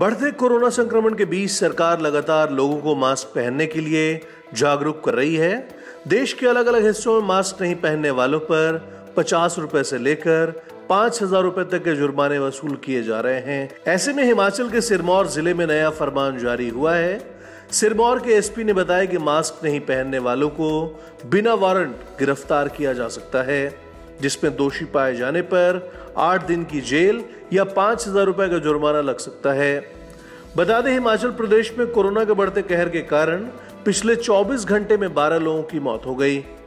बढ़ते कोरोना संक्रमण के बीच सरकार लगातार लोगों को मास्क पहनने के लिए जागरूक कर रही है। देश के अलग अलग हिस्सों में मास्क नहीं पहनने वालों पर 50 रुपए से लेकर 5,000 रुपए तक के जुर्माने वसूल किए जा रहे हैं। ऐसे में हिमाचल के सिरमौर जिले में नया फरमान जारी हुआ है। सिरमौर के एसपी ने बताया कि मास्क नहीं पहनने वालों को बिना वारंट गिरफ्तार किया जा सकता है, जिसमें दोषी पाए जाने पर 8 दिन की जेल या 5,000 रुपए का जुर्माना लग सकता है। बता दें, हिमाचल प्रदेश में कोरोना के बढ़ते कहर के कारण पिछले 24 घंटे में 12 लोगों की मौत हो गई।